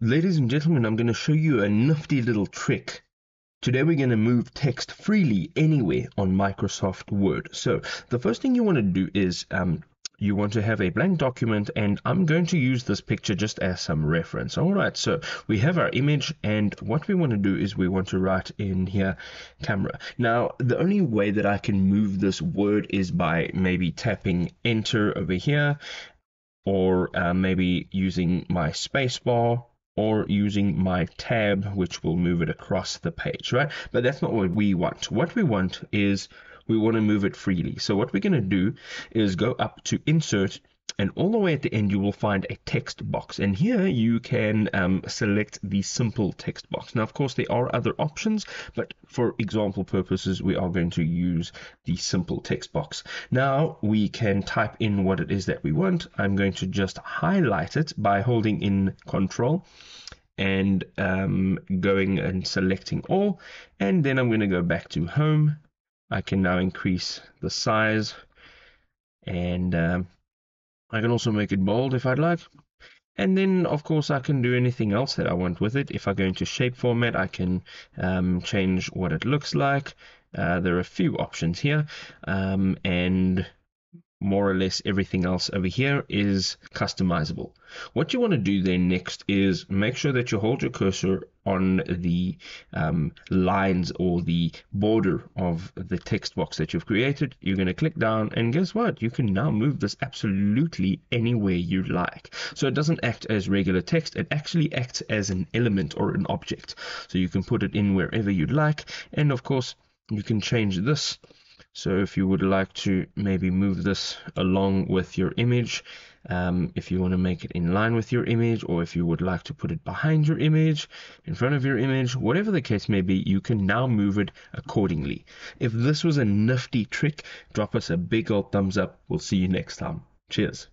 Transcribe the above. Ladies and gentlemen, I'm going to show you a nifty little trick. Today we're going to move text freely anywhere on Microsoft Word. So the first thing you want to do is you want to have a blank document, and I'm going to use this picture just as some reference. All right, so we have our image, and what we want to do is we want to write in here camera. Now, the only way that I can move this word is by maybe tapping enter over here, or maybe using my space bar, or using my tab, which will move it across the page, right? But that's not what we want. What we want is we want to move it freely. So what we're going to do is go up to insert, and all the way at the end you will find a text box, and here you can select the simple text box. Now of course there are other options, but for example purposes we are going to use the simple text box. Now we can type in what it is that we want. I'm going to just highlight it by holding in Control and going and selecting all, and then I'm going to go back to home. I can now increase the size, and I can also make it bold if I'd like. And then, of course, I can do anything else that I want with it. If I go into shape format, I can change what it looks like. There are a few options here. And more or less everything else over here is customizable. What you want to do then next is make sure that you hold your cursor on the lines or the border of the text box that you've created. You're going to click down, and guess what? You can now move this absolutely anywhere you like. So it doesn't act as regular text, it actually acts as an element or an object. So you can put it in wherever you'd like, and of course you can change this. So if you would like to maybe move this along with your image, if you want to make it in line with your image, or if you would like to put it behind your image, in front of your image, whatever the case may be, you can now move it accordingly. If this was a nifty trick, drop us a big old thumbs up. We'll see you next time. Cheers.